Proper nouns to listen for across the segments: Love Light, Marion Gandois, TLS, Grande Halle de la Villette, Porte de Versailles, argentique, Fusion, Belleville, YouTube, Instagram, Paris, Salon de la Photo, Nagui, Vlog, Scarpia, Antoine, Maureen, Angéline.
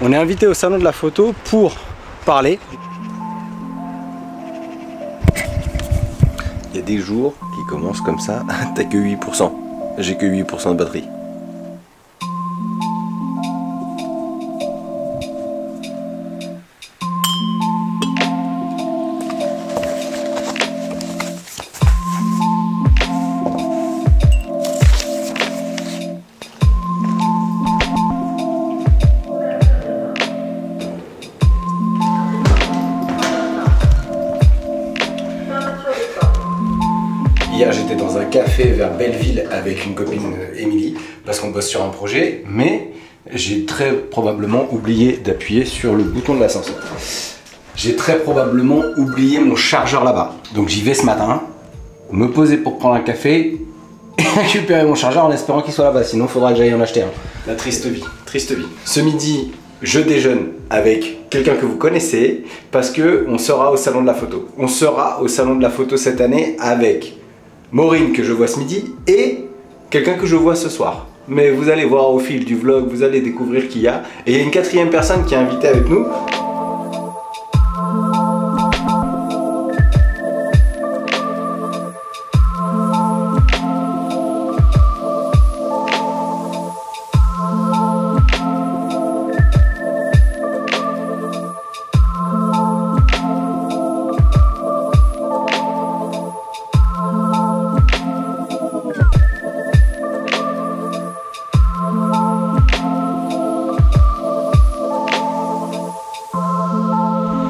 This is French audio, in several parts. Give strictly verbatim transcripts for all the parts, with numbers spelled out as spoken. On est invité au Salon de la Photo pour parler. Il y a des jours qui commencent comme ça, t'as que huit pour cent. J'ai que huit pour cent de batterie. Hier, j'étais dans un café vers Belleville avec une copine Émilie parce qu'on bosse sur un projet, mais j'ai très probablement oublié d'appuyer sur le bouton de l'ascenseur. J'ai très probablement oublié mon chargeur là-bas. Donc j'y vais ce matin, me poser pour prendre un café et récupérer mon chargeur en espérant qu'il soit là-bas, sinon il faudra que j'aille en acheter un. La triste vie, triste vie. Ce midi, je déjeune avec quelqu'un que vous connaissez parce qu'on sera au Salon de la Photo. On sera au Salon de la Photo cette année avec Maureen que je vois ce midi et quelqu'un que je vois ce soir. Mais vous allez voir au fil du vlog, vous allez découvrir qui il y a. Et il y a une quatrième personne qui est invitée avec nous.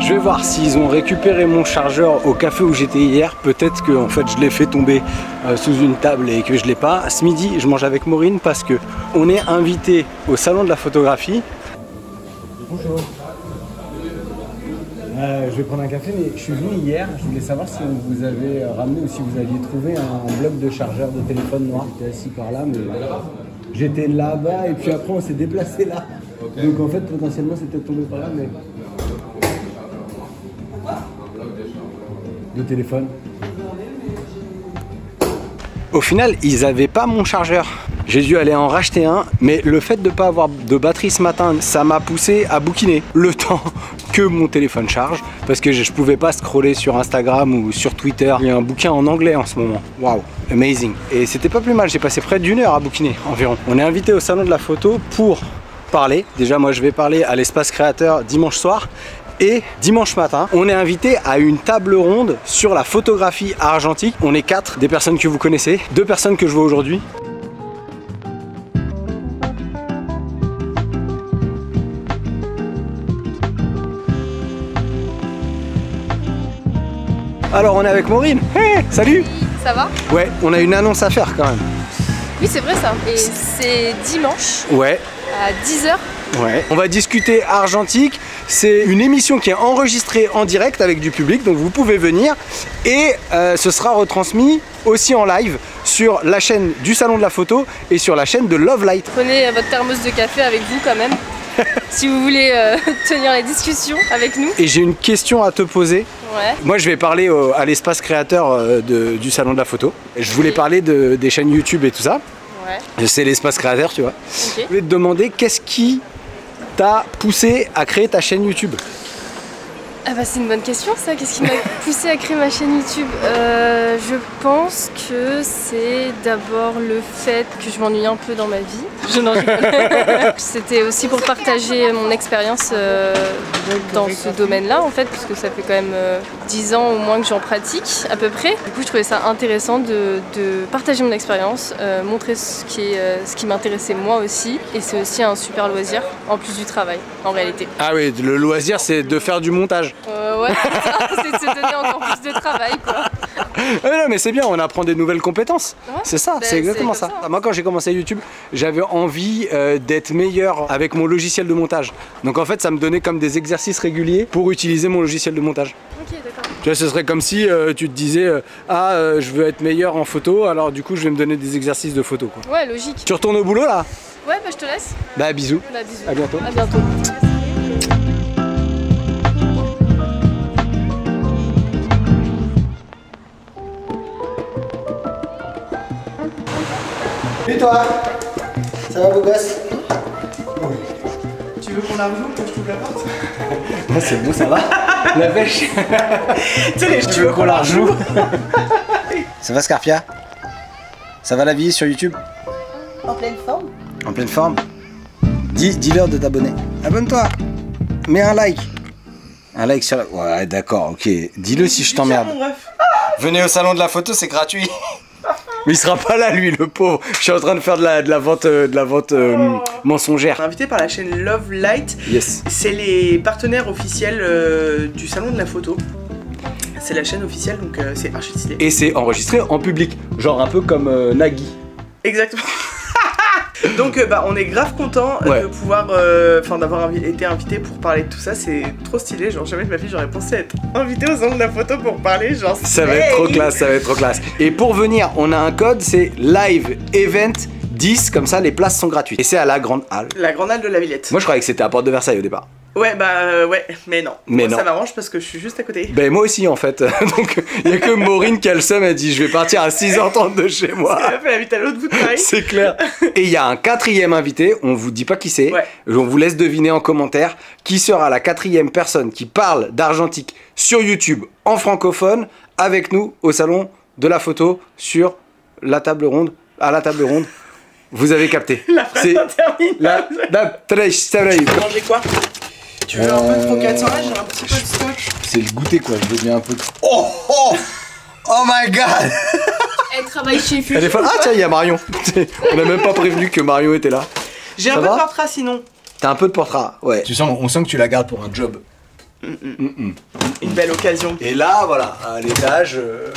Je vais voir s'ils ont récupéré mon chargeur au café où j'étais hier. Peut-être que en fait je l'ai fait tomber euh, sous une table et que je l'ai pas. Ce midi, je mange avec Maureen parce que on est invité au Salon de la Photographie. Bonjour. Euh, je vais prendre un café, mais je suis venu hier. Je voulais savoir si on vous avez ramené ou si vous aviez trouvé un bloc de chargeur de téléphone noir. J'étais assis par là, mais j'étais là-bas et puis après on s'est déplacé là. Donc en fait potentiellement c'était tombé par là, mais. De téléphone. Au final, ils n'avaient pas mon chargeur. J'ai dû aller en racheter un, mais le fait de ne pas avoir de batterie ce matin, ça m'a poussé à bouquiner le temps que mon téléphone charge, parce que je ne pouvais pas scroller sur Instagram ou sur Twitter. Il y a un bouquin en anglais en ce moment. Waouh, amazing. Et c'était pas plus mal, j'ai passé près d'une heure à bouquiner environ. On est invité au Salon de la Photo pour parler. Déjà, moi, je vais parler à l'espace créateur dimanche soir. Et dimanche matin, on est invité à une table ronde sur la photographie argentique. On est quatre, des personnes que vous connaissez, deux personnes que je vois aujourd'hui. Alors on est avec Maureen. Hey, salut. Ça va? Ouais, on a une annonce à faire quand même. Oui, c'est vrai ça. Et c'est dimanche. Ouais. À dix heures. Ouais. On va discuter argentique. C'est une émission qui est enregistrée en direct avec du public, donc vous pouvez venir et euh, ce sera retransmis aussi en live sur la chaîne du Salon de la Photo et sur la chaîne de Love Light. Prenez votre thermos de café avec vous quand même, si vous voulez euh, tenir la discussion avec nous. Et j'ai une question à te poser. Ouais. Moi je vais parler au, à l'espace créateur euh, de, du Salon de la Photo. Je voulais parler de, des chaînes YouTube et tout ça. Ouais. C'est l'espace créateur, tu vois. Okay. Je voulais te demander qu'est-ce qui t'a poussé à créer ta chaîne YouTube? Ah bah c'est une bonne question ça. Qu'est-ce qui m'a poussé à créer ma chaîne YouTube? euh, Je pense que c'est d'abord le fait que je m'ennuie un peu dans ma vie. Je n'en C'était aussi pour partager mon expérience euh, dans ce domaine-là en fait, parce que ça fait quand même euh, dix ans au moins que j'en pratique à peu près. Du coup je trouvais ça intéressant de, de partager mon expérience, euh, montrer ce qui, euh, ce qui m'intéressait moi aussi. Et c'est aussi un super loisir en plus du travail en réalité. Ah oui, le loisir c'est de faire du montage. Euh, ouais, c'est de se donner encore plus de travail quoi. Mais non, mais c'est bien, on apprend des nouvelles compétences. Ouais, c'est ça, ben, c'est exactement ça. ça. Moi quand j'ai commencé YouTube, j'avais envie euh, d'être meilleur avec mon logiciel de montage. Donc en fait ça me donnait comme des exercices réguliers pour utiliser mon logiciel de montage. Ok, d'accord. Tu vois, ce serait comme si euh, tu te disais euh, ah euh, je veux être meilleur en photo, alors du coup je vais me donner des exercices de photo quoi. Ouais, logique. Tu retournes au boulot là? Ouais, bah je te laisse. Bah bisous. Bah bisous. À bientôt. À bientôt. Et toi? Ça va beau gosse? Oui. Tu veux qu'on la rejoue quand je trouve la porte? Non, c'est bon, ça va. La pêche. Tu sais, tu veux qu'on la rejoue? Ça va, Scarpia? Ça va la vie sur YouTube? En pleine forme. En pleine forme. Dis, dis-leur de t'abonner. Abonne-toi. Mets un like. Un like sur la... Ouais, d'accord, ok. Dis-le si je t'emmerde. Venez au salon de la photo, c'est gratuit. Mais il sera pas là, lui, le pauvre. Je suis en train de faire de la, de la vente, de la vente euh, oh. mensongère. Invité par la chaîne Love Light. Yes. C'est les partenaires officiels euh, du salon de la photo. C'est la chaîne officielle, donc euh, c'est archi stylé. Et c'est enregistré en public, genre un peu comme euh, Nagui. Exactement. Donc euh, bah, on est grave content ouais. de pouvoir, enfin euh, d'avoir invi été invité pour parler de tout ça, c'est trop stylé, genre jamais de ma vie j'aurais pensé être invité au salon de la photo pour parler, genre ça va être trop classe, ça va être trop classe. Et pour venir, on a un code, c'est live event dix, comme ça les places sont gratuites. Et c'est à la Grande Halle. La Grande Halle de la Villette. Moi je croyais que c'était à Porte de Versailles au départ. Ouais bah euh, ouais, mais non, mais moi, non. Ça m'arrange parce que je suis juste à côté. Ben moi aussi en fait, donc il n'y a que Maureen qui a le seum, elle dit je vais partir à six heures trente de chez moi. Elle fait la vie à l'autre bout de Paris. C'est clair. Et il y a un quatrième invité, on vous dit pas qui c'est, ouais. on vous laisse deviner en commentaire qui sera la quatrième personne qui parle d'argentique sur YouTube en francophone avec nous au salon de la photo sur la table ronde, à la table ronde. Vous avez capté. La phrase interminable. La... Manger quoi? Tu veux euh... un peu de croquettes sans là? J'ai un petit peu de scotch. C'est le goûter quoi, je veux bien un peu de... Oh oh oh my god. Elle travaille chez Fusion. Elle est fan... Ah tiens, il y a Marion. On n'a même pas prévenu que Marion était là. J'ai un peu de portrait sinon. T'as un peu de portrait, ouais. Tu sens, on sent que tu la gardes pour un job. Mm -mm. Mm -mm. Une belle occasion. Et là, voilà, à l'étage... Euh...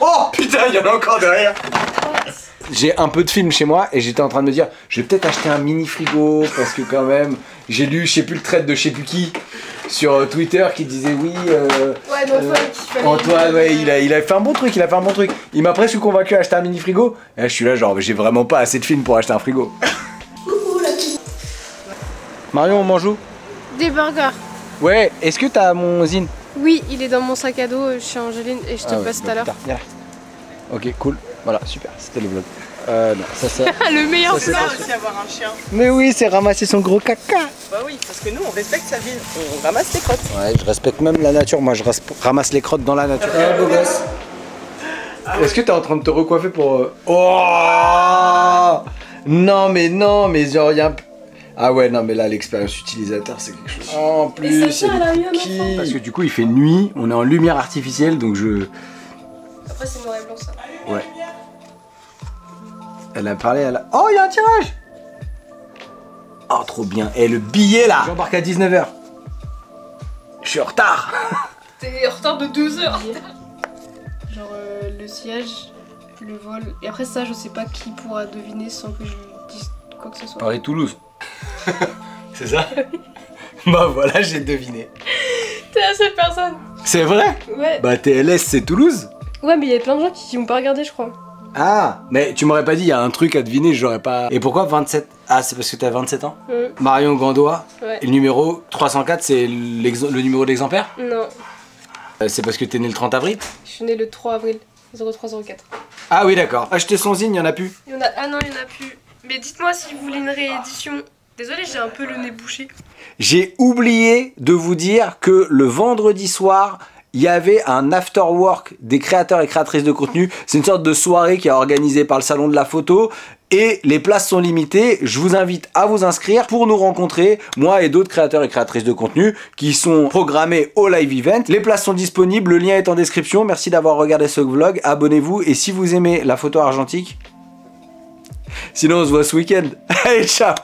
Oh putain, il y en a encore derrière. J'ai un peu de film chez moi et j'étais en train de me dire je vais peut-être acheter un mini frigo parce que quand même j'ai lu je sais plus le trait de je sais plus qui sur Twitter qui disait oui euh, ouais, donc, euh, ouais, Antoine ouais, il, a, il a fait un bon truc il a fait un bon truc il m'a presque convaincu à acheter un mini frigo et là, je suis là genre j'ai vraiment pas assez de films pour acheter un frigo. Coucou la petite Marion, on mange où? Des burgers. Ouais, est-ce que t'as mon zine? Oui, il est dans mon sac à dos chez Angéline et je te ah, le passe tout à l'heure. Ok, cool. Voilà, super, c'était le vlog. Euh, non, ça c'est... le meilleur, c'est ça aussi avoir un chien. Mais oui, c'est ramasser son gros caca. Bah oui, parce que nous, on respecte sa ville, on ramasse les crottes. Ouais, je respecte même la nature, moi je ramasse les crottes dans la nature. Ah, beau gosse. Ah, oui. Est-ce que t'es en train de te recoiffer pour... Oh non, mais non, mais genre, il y a un... Ah ouais, non, mais là, l'expérience utilisateur, c'est quelque chose. En plus, c'est qui... Parce que du coup, il fait nuit, on est en lumière artificielle, donc je... Après, c'est noir et blanc, ça. Ouais. Elle a parlé, elle a... Oh, il y a un tirage! Oh, trop bien. Et le billet, là! J'embarque à dix-neuf heures. Je suis en retard. T'es en retard de douze heures. Genre, euh, le sillage, le vol... Et après ça, je sais pas qui pourra deviner sans que je dise quoi que ce soit. Parler Toulouse. C'est ça? Bah voilà, j'ai deviné. T'es la seule personne. C'est vrai? Ouais. Bah T L S, c'est Toulouse. Ouais, mais il y a plein de gens qui m'ont pas regardé, je crois. Ah, mais tu m'aurais pas dit, il y a un truc à deviner, j'aurais pas... Et pourquoi vingt-sept? Ah, c'est parce que t'as vingt-sept ans? Mmh. Marion Gandois, ouais. Le numéro trois cent quatre, c'est le numéro d'exemplaire? Non. Euh, c'est parce que t'es né le trente avril? Je suis né le trois avril, zéro trois zéro quatre. Ah oui, d'accord. Acheter son signe, y'en a plus? Y en a... Ah non, y'en a plus. Mais dites-moi si vous voulez une réédition. Désolée, j'ai un peu le nez bouché. J'ai oublié de vous dire que le vendredi soir... il y avait un after work des créateurs et créatrices de contenu. C'est une sorte de soirée qui est organisée par le salon de la photo et les places sont limitées. Je vous invite à vous inscrire pour nous rencontrer, moi et d'autres créateurs et créatrices de contenu qui sont programmés au live event. Les places sont disponibles, le lien est en description. Merci d'avoir regardé ce vlog, abonnez-vous et si vous aimez la photo argentique, sinon on se voit ce week-end. Allez, ciao!